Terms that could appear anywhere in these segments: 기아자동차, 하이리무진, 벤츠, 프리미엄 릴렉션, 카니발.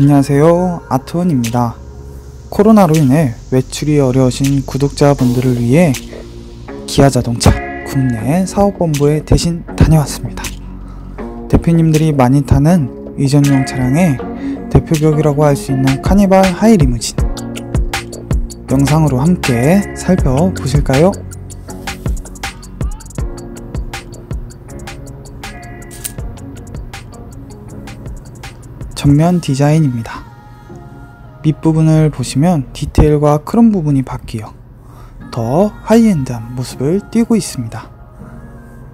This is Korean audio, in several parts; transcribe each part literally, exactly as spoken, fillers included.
안녕하세요, 아톤입니다. 코로나로 인해 외출이 어려우신 구독자분들을 위해 기아자동차 국내 사업본부에 대신 다녀왔습니다. 대표님들이 많이 타는 이전용 차량의 대표격이라고 할 수 있는 카니발 하이리무진, 영상으로 함께 살펴보실까요? 전면 디자인입니다. 밑부분을 보시면 디테일과 크롬 부분이 바뀌어 더 하이엔드한 모습을 띄고 있습니다.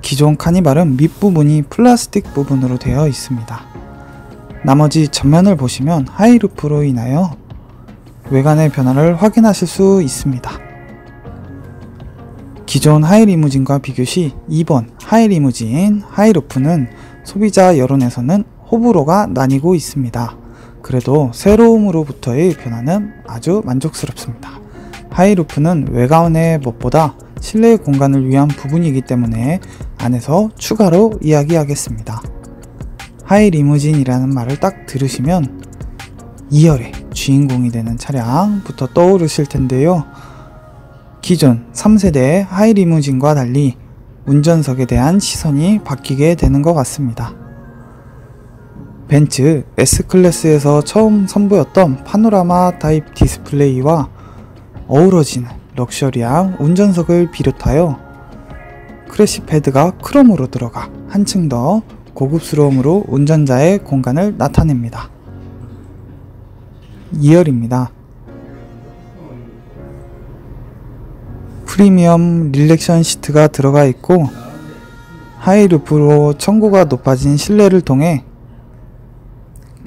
기존 카니발은 밑부분이 플라스틱 부분으로 되어 있습니다. 나머지 전면을 보시면 하이루프로 인하여 외관의 변화를 확인하실 수 있습니다. 기존 하이리무진과 비교시 이번 하이리무진 하이루프는 소비자 여론에서는 호불호가 나뉘고 있습니다. 그래도 새로움으로부터의 변화는 아주 만족스럽습니다. 하이루프는 외관의 멋보다 실내 공간을 위한 부분이기 때문에 안에서 추가로 이야기하겠습니다. 하이리무진이라는 말을 딱 들으시면 이 열의 주인공이 되는 차량부터 떠오르실 텐데요. 기존 삼 세대 하이리무진과 달리 운전석에 대한 시선이 바뀌게 되는 것 같습니다. 벤츠 S클래스에서 처음 선보였던 파노라마 타입 디스플레이와 어우러지는 럭셔리한 운전석을 비롯하여 크래시 패드가 크롬으로 들어가 한층 더 고급스러움으로 운전자의 공간을 나타냅니다. 이 열입니다. 프리미엄 릴렉션 시트가 들어가 있고 하이루프로 청고가 높아진 실내를 통해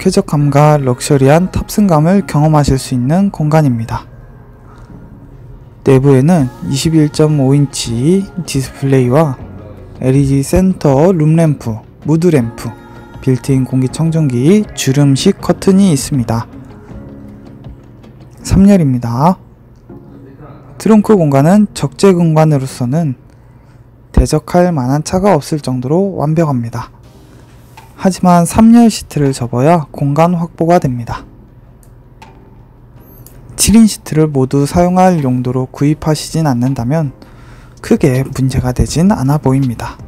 쾌적함과 럭셔리한 탑승감을 경험하실 수 있는 공간입니다. 내부에는 이십일 점 오 인치 디스플레이와 엘이디 센터 룸램프, 무드램프, 빌트인 공기청정기, 주름식 커튼이 있습니다. 삼 열입니다. 트렁크 공간은 적재 공간으로서는 대적할 만한 차가 없을 정도로 완벽합니다. 하지만 삼 열 시트를 접어야 공간 확보가 됩니다. 칠 인 시트를 모두 사용할 용도로 구입하시진 않는다면 크게 문제가 되진 않아 보입니다.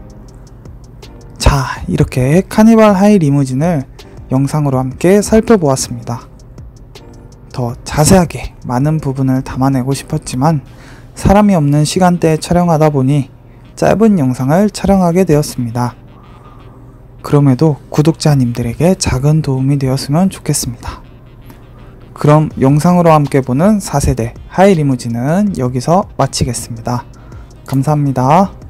자, 이렇게 카니발 하이리무진을 영상으로 함께 살펴보았습니다. 더 자세하게 많은 부분을 담아내고 싶었지만 사람이 없는 시간대에 촬영하다 보니 짧은 영상을 촬영하게 되었습니다. 그럼에도 구독자님들에게 작은 도움이 되었으면 좋겠습니다. 그럼 영상으로 함께 보는 사 세대 하이리무진은 여기서 마치겠습니다. 감사합니다.